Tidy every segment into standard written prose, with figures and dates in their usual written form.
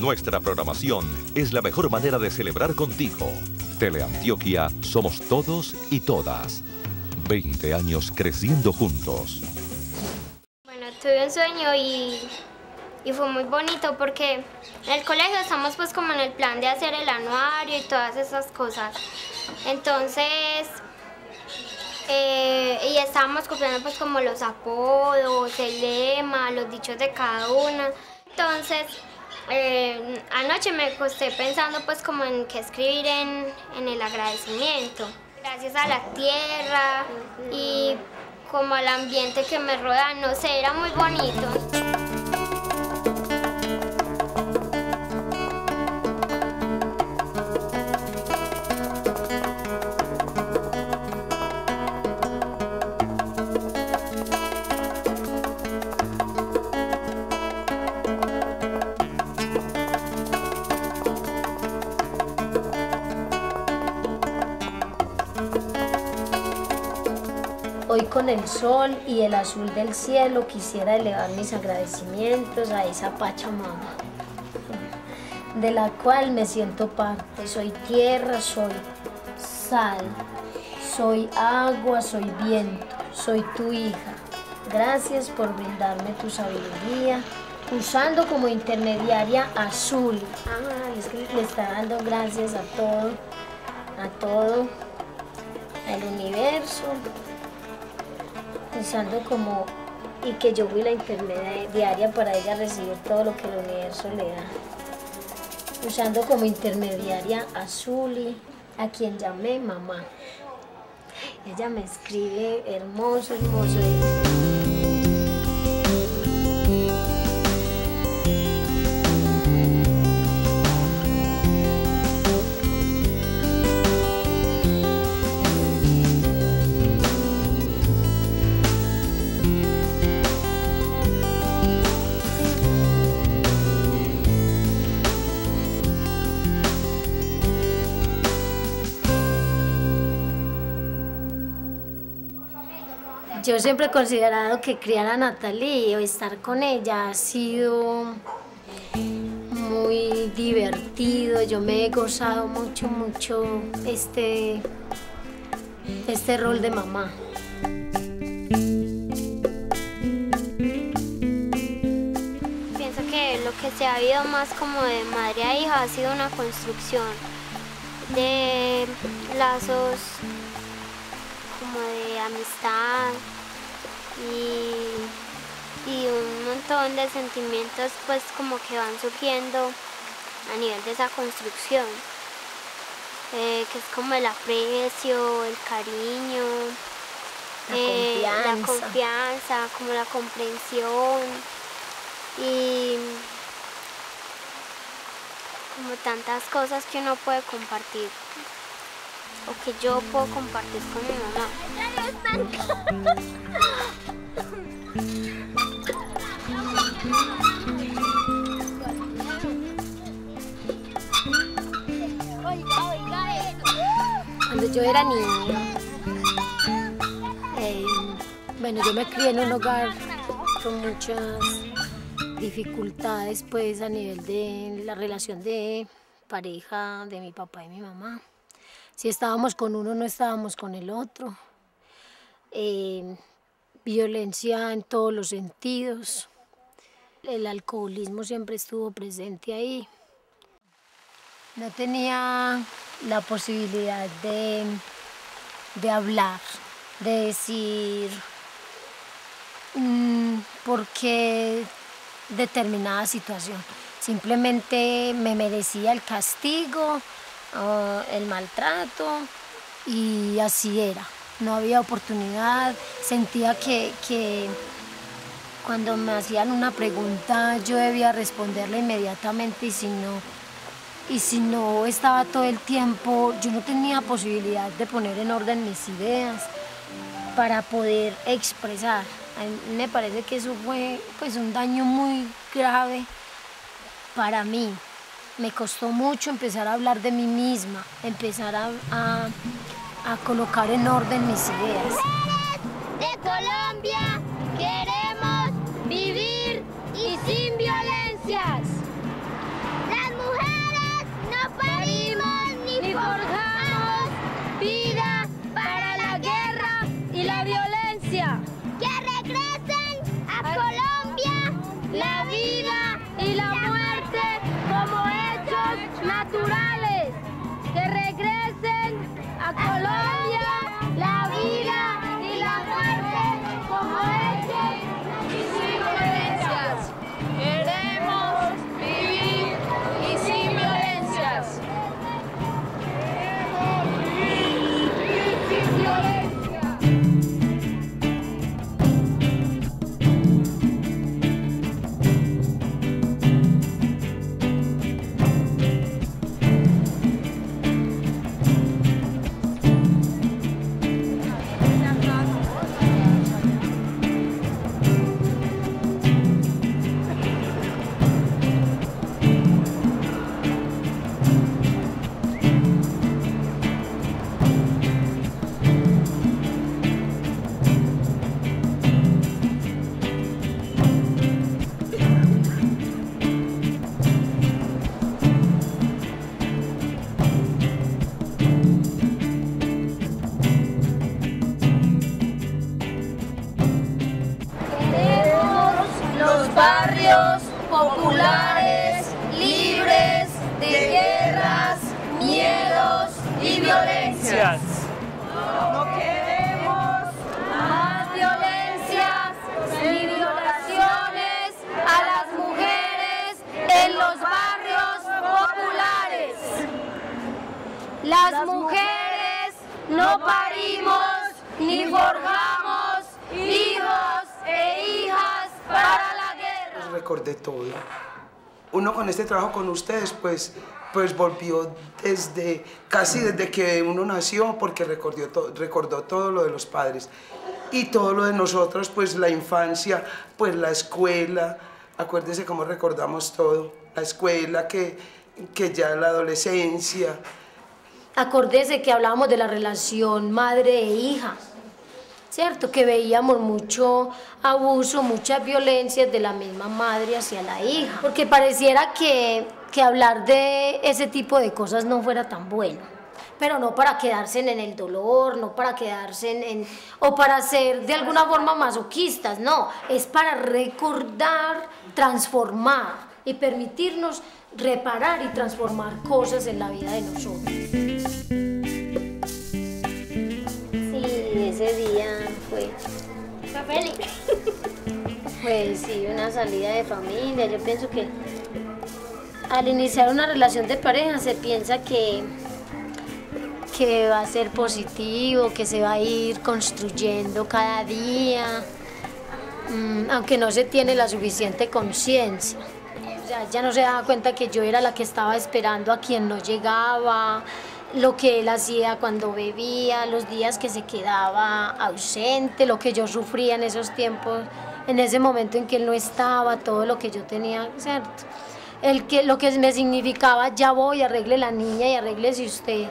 Nuestra programación es la mejor manera de celebrar contigo. Teleantioquia, somos todos y todas. 20 años creciendo juntos. Bueno, tuve un sueño y fue muy bonito porque en el colegio estamos pues como en el plan de hacer el anuario y todas esas cosas. Entonces, y estábamos copiando pues como los apodos, el lema, los dichos de cada una. Entonces, anoche me acosté pensando pues como en qué escribir en el agradecimiento. Gracias a la tierra y como al ambiente que me rodea, no sé, era muy bonito. Hoy con el sol y el azul del cielo quisiera elevar mis agradecimientos a esa Pachamama, de la cual me siento parte. Soy tierra, soy sal, soy agua, soy viento, soy tu hija. Gracias por brindarme tu sabiduría, usando como intermediaria a Zully. Es que le está dando gracias a todo, al universo. Pensando como, y que yo fui la intermediaria para ella recibir todo lo que el universo le da. Usando como intermediaria a Zully, a quien llamé mamá. Ella me escribe hermoso, hermoso. Yo siempre he considerado que criar a Natalí o estar con ella ha sido muy divertido. Yo me he gozado mucho este rol de mamá. Pienso que lo que se ha habido más como de madre a hija ha sido una construcción de lazos como de amistad. Y un montón de sentimientos pues como que van surgiendo a nivel de esa construcción, que es como el aprecio, el cariño, la confianza, como la comprensión y como tantas cosas que uno puede compartir o que yo puedo compartir con mi mamá. Cuando yo era niña, bueno, yo me crié en un hogar con muchas dificultades pues a nivel de la relación de pareja de mi papá y mi mamá. Si estábamos con uno, no estábamos con el otro. Violencia en todos los sentidos. El alcoholismo siempre estuvo presente ahí. No tenía la posibilidad de hablar, de decir por qué determinada situación. Simplemente me merecía el castigo, el maltrato, y así era. No había oportunidad, sentía que cuando me hacían una pregunta yo debía responderla inmediatamente y si no estaba todo el tiempo, yo no tenía posibilidad de poner en orden mis ideas para poder expresar. A mí me parece que eso fue pues un daño muy grave para mí. Me costó mucho empezar a hablar de mí misma, empezar a colocar en orden mis ideas. ¡Mujeres de Colombia queremos vivir y sin violencias! Las mujeres no parimos ni forjamos hijos e hijas para la guerra. Pues recordé todo. Uno con este trabajo con ustedes, pues volvió casi desde que uno nació, porque recordó todo lo de los padres y todo lo de nosotros, pues la infancia, pues la escuela. Acuérdese cómo recordamos todo, la escuela, que ya la adolescencia. Acuérdese que hablábamos de la relación madre e hija, ¿cierto? Que veíamos mucho abuso, muchas violencias de la misma madre hacia la hija, porque pareciera que hablar de ese tipo de cosas no fuera tan bueno, pero no para quedarse en el dolor, no para quedarse o para ser de alguna forma masoquistas, no, es para recordar, transformar y permitirnos reparar y transformar cosas en la vida de nosotros. Sí, ese día fue feliz. Pues sí, una salida de familia. Yo pienso que al iniciar una relación de pareja se piensa que va a ser positivo, que se va a ir construyendo cada día, aunque no se tiene la suficiente conciencia. Ya no se daba cuenta que yo era la que estaba esperando a quien no llegaba, lo que él hacía cuando bebía, los días que se quedaba ausente, lo que yo sufría en esos tiempos, en ese momento en que él no estaba, todo lo que yo tenía, ¿cierto? Lo que me significaba, ya voy, arregle la niña y arréglese usted.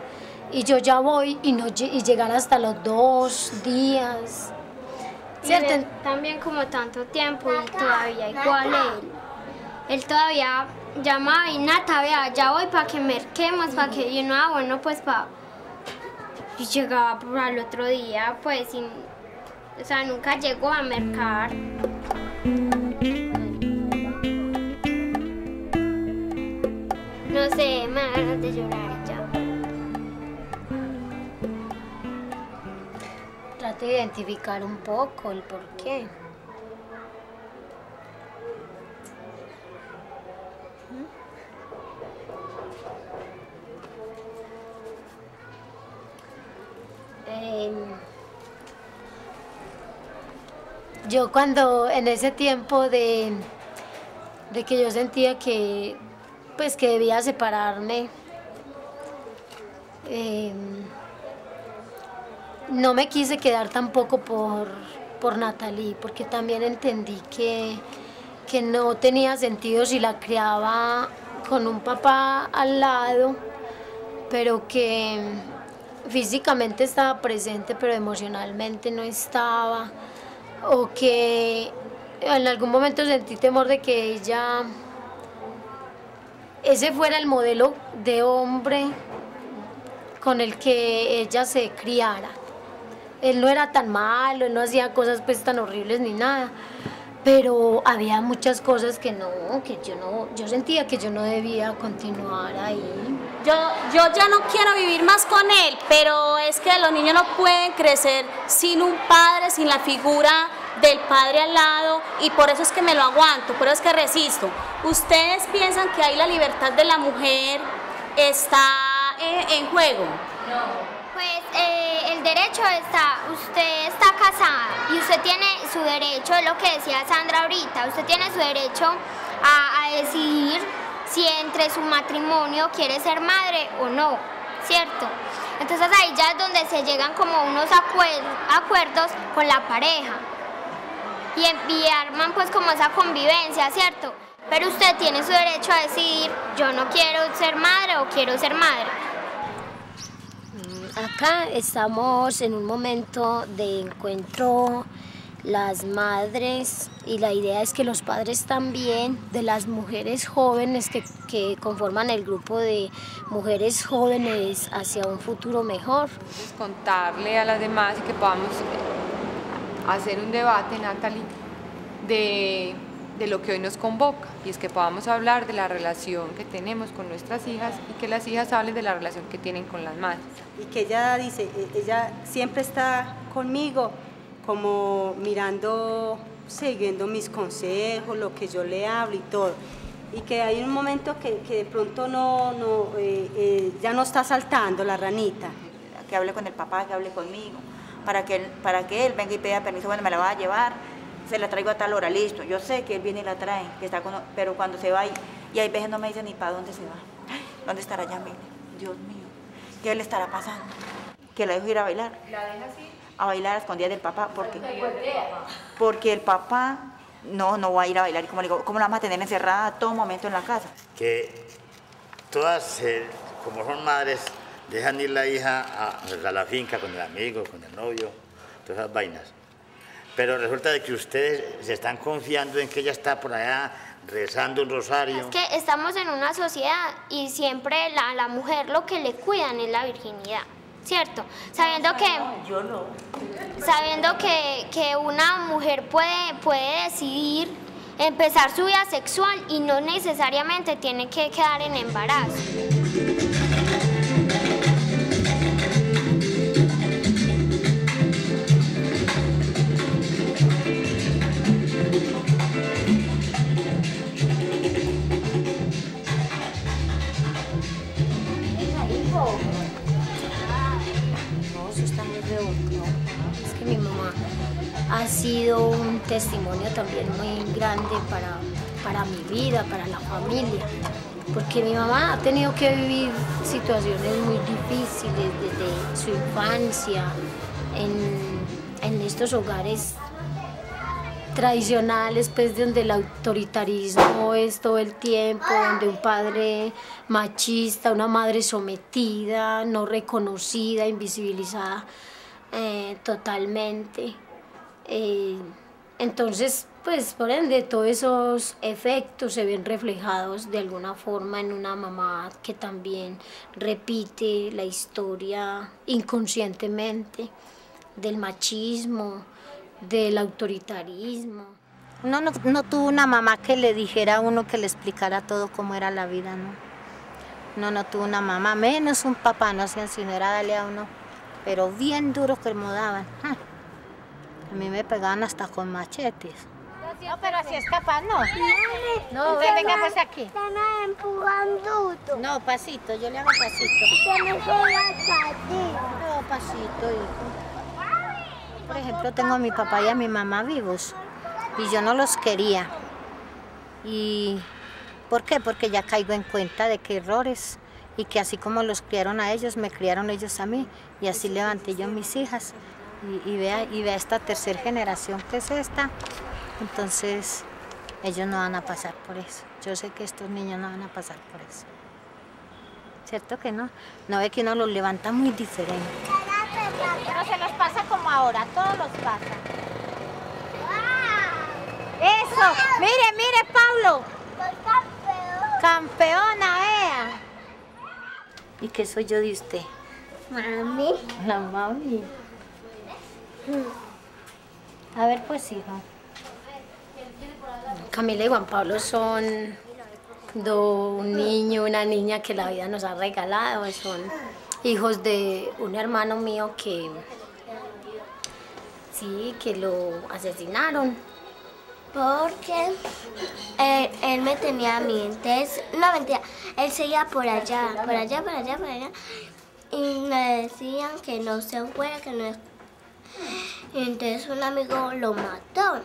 Y yo ya voy y llegar hasta los 2 días, ¿cierto? También como tanto tiempo y todavía igual él. Él todavía llamaba y Nata, vea, ya voy para que merquemos, para que yo no hago, bueno, pues para... Y llegaba por al otro día, pues, y, o sea, nunca llegó a mercar. No sé, me da ganas de llorar ya. Trate de identificar un poco el porqué. Yo cuando en ese tiempo de que yo sentía que pues que debía separarme, no me quise quedar tampoco por Natalí, porque también entendí que no tenía sentido si la criaba con un papá al lado, pero que físicamente estaba presente, pero emocionalmente no estaba, o que en algún momento sentí temor de que ella, ese fuera el modelo de hombre con el que ella se criara. Él no era tan malo, él no hacía cosas pues tan horribles ni nada, pero había muchas cosas que yo sentía que yo no debía continuar ahí. Yo ya no quiero vivir más con él, pero es que los niños no pueden crecer sin un padre, sin la figura del padre al lado, y por eso es que me lo aguanto, por eso es que resisto. ¿Ustedes piensan que ahí la libertad de la mujer está en juego? No. Pues el derecho está, usted está casada y usted tiene su derecho, es lo que decía Sandra ahorita, usted tiene su derecho a decidir si entre su matrimonio quiere ser madre o no, ¿cierto? Entonces ahí ya es donde se llegan como unos acuerdos con la pareja y arman pues como esa convivencia, ¿cierto? Pero usted tiene su derecho a decidir, yo no quiero ser madre o quiero ser madre. Acá estamos en un momento de encuentro las madres, y la idea es que los padres también, de las mujeres jóvenes que conforman el grupo de mujeres jóvenes hacia un futuro mejor. Entonces, contarle a las demás que podamos hacer un debate, Natalí, de lo que hoy nos convoca, y es que podamos hablar de la relación que tenemos con nuestras hijas y que las hijas hablen de la relación que tienen con las madres. Y que ella dice, ella siempre está conmigo, como mirando, siguiendo mis consejos, lo que yo le hablo y todo. y que hay un momento que de pronto ya no está saltando la ranita. Que hable con el papá, que hable conmigo, para que él venga y pida permiso, bueno, me la va a llevar, se la traigo a tal hora, listo. Yo sé que él viene y la trae, que está con, pero cuando se va, y hay veces no me dicen ni para dónde se va. Ay, ¿dónde estará Yamile? Dios mío, ¿qué le estará pasando? Que la dejo ir a bailar. ¿La deja así? A bailar a escondidas del papá, porque el papá no va a ir a bailar. Y como le digo, ¿cómo la vamos a tener encerrada a todo momento en la casa? Que todas, como son madres, dejan ir la hija a la finca con el amigo, con el novio, todas esas vainas. Pero resulta de que ustedes se están confiando en que ella está por allá rezando un rosario. Es que estamos en una sociedad y siempre la mujer lo que le cuidan es la virginidad, ¿cierto? Sabiendo que... yo no. Sabiendo que una mujer puede decidir empezar su vida sexual y no necesariamente tiene que quedar en embarazo. Ha sido un testimonio también muy grande para mi vida, para la familia, porque mi mamá ha tenido que vivir situaciones muy difíciles desde su infancia, en estos hogares tradicionales, pues, donde el autoritarismo es todo el tiempo, donde un padre machista, una madre sometida, no reconocida, invisibilizada totalmente. Entonces, pues, por ende, todos esos efectos se ven reflejados de alguna forma en una mamá que también repite la historia inconscientemente del machismo, del autoritarismo. Uno no tuvo una mamá que le dijera a uno, que le explicara todo cómo era la vida, ¿no? Uno no tuvo una mamá, menos un papá, no hacían sino era darle a uno, pero bien duro que me daban. A mí me pegaban hasta con machetes. No, pero así es capaz, ¿no? No, que venga pues aquí. Están empujando. No, pasito, yo le hago pasito. Que me no, pasito, hijo. Por ejemplo, tengo a mi papá y a mi mamá vivos. Y yo no los quería. ¿Y por qué? Porque ya caigo en cuenta de qué errores. Y que así como los criaron a ellos, me criaron ellos a mí. Y así levanté yo a mis hijas. Y vea esta tercera generación que es esta, entonces ellos no van a pasar por eso. Yo sé que estos niños no van a pasar por eso. ¿Cierto que no? No ve que uno los levanta muy diferente. Pero se los pasa como ahora, todos los pasan. ¡Eso! ¡Mire, mire, Pablo! ¡Campeona, vea! ¿Y qué soy yo de usted? Mami. La mami. A ver, pues, hijo. Camila y Juan Pablo son un niño, una niña que la vida nos ha regalado. Son hijos de un hermano mío que, sí, que lo asesinaron. Porque él me tenía a mí. Entonces, no, mentira, él seguía por allá. Y me decían que no se fuera, que no es. Y entonces un amigo lo mató.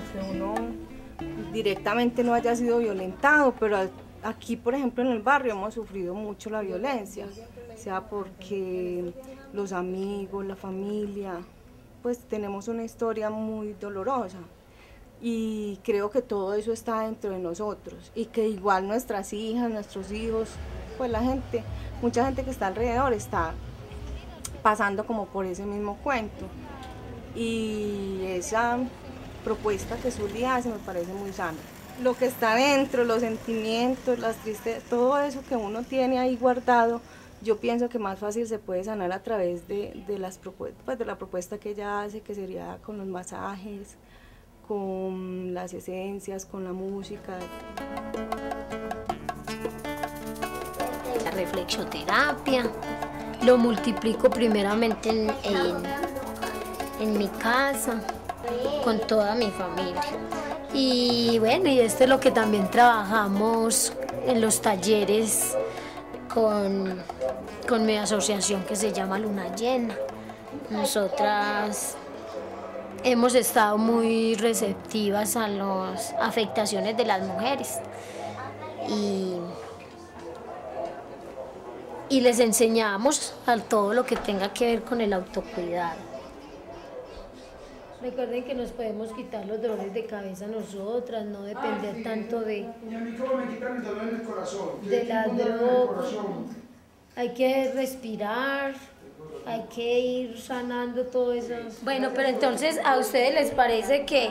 aunque uno directamente no haya sido violentado, pero aquí, por ejemplo, en el barrio hemos sufrido mucho la violencia, sea porque los amigos, la familia, pues tenemos una historia muy dolorosa. Y creo que todo eso está dentro de nosotros y que igual nuestras hijas, nuestros hijos, pues la gente, mucha gente que está alrededor está pasando como por ese mismo cuento. Y esa propuesta que Zully hace me parece muy sana. Lo que está dentro, los sentimientos, las tristezas, todo eso que uno tiene ahí guardado, yo pienso que más fácil se puede sanar a través de la propuesta que ella hace, que sería con los masajes, con las esencias, con la música. La reflexioterapia, lo multiplico primeramente en mi casa, con toda mi familia. Y bueno, y esto es lo que también trabajamos en los talleres con mi asociación que se llama Luna Llena. Nosotras hemos estado muy receptivas a las afectaciones de las mujeres y les enseñamos a todo lo que tenga que ver con el autocuidado. Recuerden que nos podemos quitar los dolores de cabeza nosotras, no depender tanto de... Y a mí cómo me quitan el dolor en el corazón. De la droga. Hay que respirar. Hay que ir sanando todo eso. Bueno, pero entonces, ¿a ustedes les parece que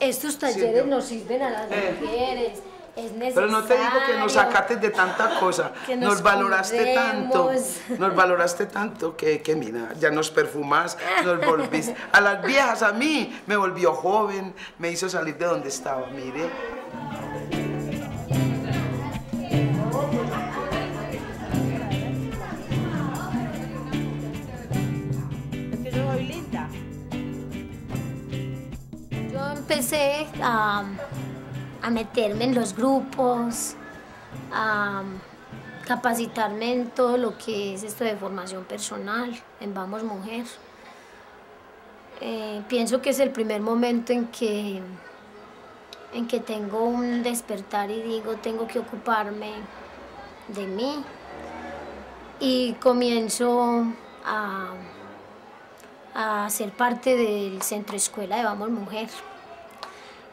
estos talleres sí, nos sirven a las mujeres? Es necesario. Pero no te digo que nos sacaste de tanta cosa. Nos valoraste tanto. Nos valoraste tanto que mira, ya nos perfumás, nos volviste. A las viejas, a mí, me volvió joven, me hizo salir de donde estaba, mire. Empecé a meterme en los grupos, a capacitarme en todo lo que es esto de formación personal, en Vamos Mujer. Pienso que es el primer momento en que tengo un despertar y digo, tengo que ocuparme de mí. Y comienzo a ser parte del Centro Escuela de Vamos Mujer.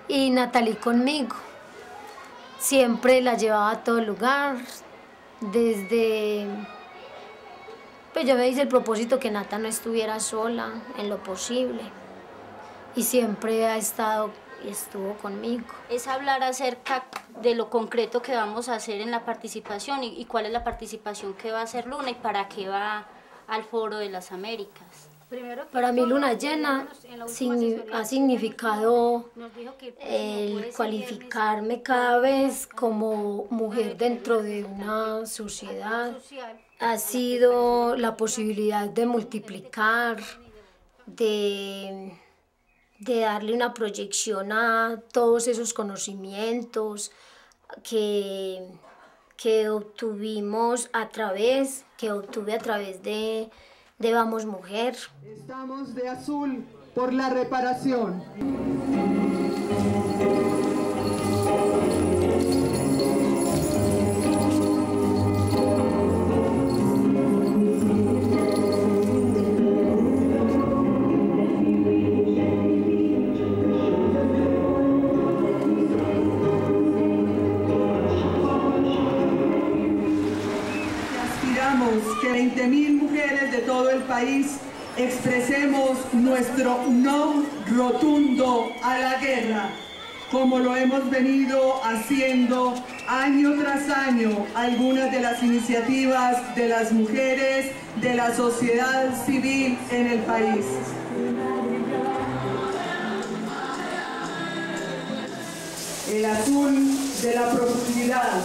Y Natalí conmigo, siempre la llevaba a todo lugar, desde... Pues yo me hice el propósito que Nata no estuviera sola en lo posible y siempre ha estado y estuvo conmigo. Es hablar acerca de lo concreto que vamos a hacer en la participación y cuál es la participación que va a hacer Luna y para qué va al Foro de las Américas. Para mí Luna Llena ha significado el cualificarme cada vez como mujer dentro de una sociedad. Ha sido la posibilidad de multiplicar, de darle una proyección a todos esos conocimientos que obtuve a través de Vamos Mujer. Estamos de azul por la reparación. Que 20.000 mujeres de todo el país expresemos nuestro no rotundo a la guerra, como lo hemos venido haciendo año tras año, algunas de las iniciativas de las mujeres de la sociedad civil en el país. El azul de la profundidad,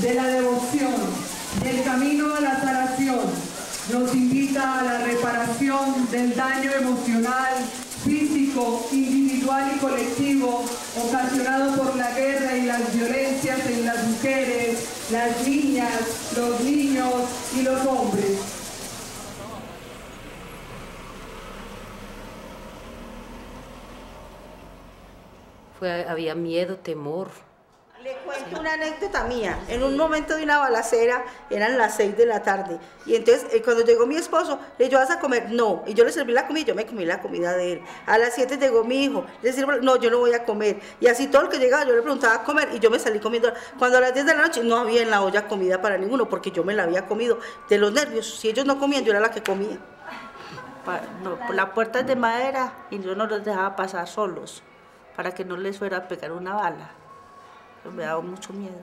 de la devoción, del camino a la sanación nos invita a la reparación del daño emocional, físico, individual y colectivo ocasionado por la guerra y las violencias en las mujeres, las niñas, los niños y los hombres. había miedo, temor. Le cuento una anécdota mía. En un momento de una balacera, eran las 6 de la tarde. Y entonces, cuando llegó mi esposo, le dije, ¿vas a comer? No. Y yo le serví la comida, yo me comí la comida de él. A las 7 llegó mi hijo, le sirvo, no, yo no voy a comer. Y así todo el que llegaba, yo le preguntaba a comer y yo me salí comiendo. Cuando a las 10 de la noche no había en la olla comida para ninguno, porque yo me la había comido de los nervios. Si ellos no comían, yo era la que comía. No, la puerta es de madera y yo no los dejaba pasar solos, para que no les fuera a pegar una bala. Me daba mucho miedo.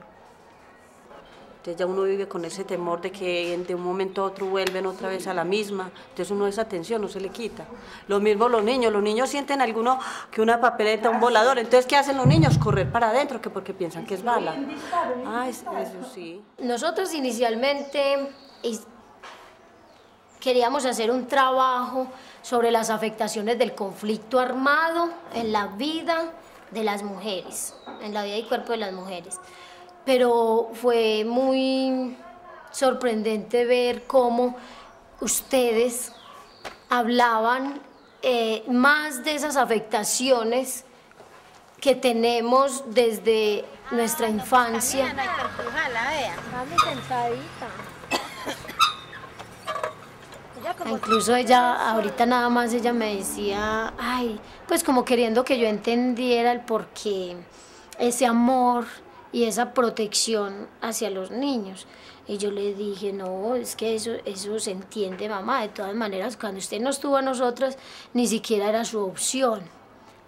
Entonces ya uno vive con ese temor de que de un momento a otro vuelven otra vez a la misma. Entonces uno esa tensión no se le quita. Lo mismo los niños sienten alguno que una papeleta, un volador. Entonces, ¿qué hacen los niños? Correr para adentro, que porque piensan que es bala. Ah, eso sí. Nosotros inicialmente queríamos hacer un trabajo sobre las afectaciones del conflicto armado en la vida de las mujeres, en la vida y cuerpo de las mujeres. Pero fue muy sorprendente ver cómo ustedes hablaban más de esas afectaciones que tenemos desde nuestra infancia. Incluso ella, ahorita nada más, ella me decía, ay, pues como queriendo que yo entendiera el porqué ese amor y esa protección hacia los niños. Y yo le dije, no, es que eso se entiende, mamá. De todas maneras, cuando usted nos tuvo a nosotras, ni siquiera era su opción.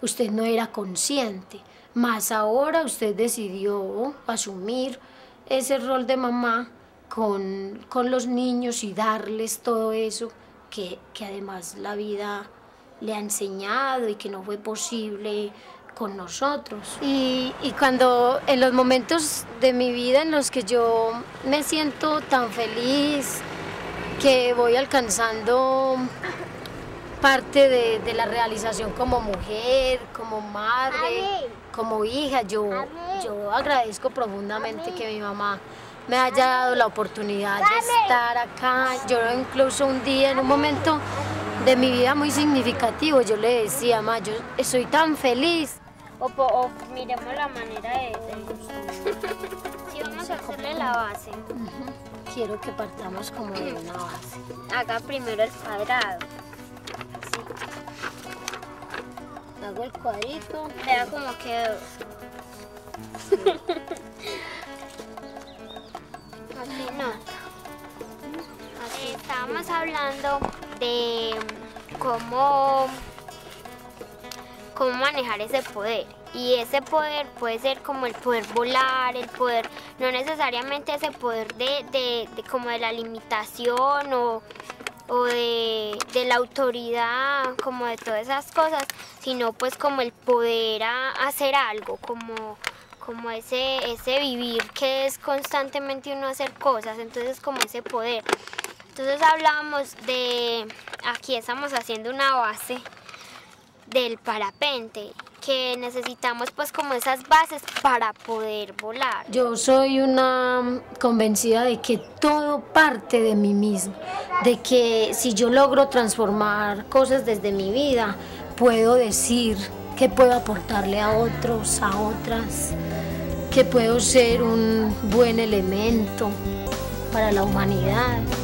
Usted no era consciente. Más ahora usted decidió asumir ese rol de mamá con los niños y darles todo eso que además la vida le ha enseñado y que no fue posible con nosotros. Y cuando en los momentos de mi vida en los que yo me siento tan feliz que voy alcanzando parte de la realización como mujer, como madre, como hija, yo agradezco profundamente que mi mamá me haya dado la oportunidad de estar acá. Yo incluso un día, en un momento de mi vida muy significativo, yo le decía, ma, yo soy tan feliz. O miremos la manera de sí, vamos a hacerle la base. Quiero que partamos como de una base. Haga primero el cuadrado. Sí. Hago el cuadrito. Vea cómo quedó. Estábamos hablando de cómo manejar ese poder. Y ese poder puede ser como el poder volar, el poder, no necesariamente ese poder de como de la limitación o de la autoridad, como de todas esas cosas, sino pues como el poder a hacer algo, como ese vivir que es constantemente uno hacer cosas, entonces como ese poder. Entonces hablábamos de, aquí estamos haciendo una base del parapente, que necesitamos pues como esas bases para poder volar. Yo soy una convencida de que todo parte de mí misma, de que si yo logro transformar cosas desde mi vida, puedo decir que puedo aportarle a otros, a otras, que puedo ser un buen elemento para la humanidad.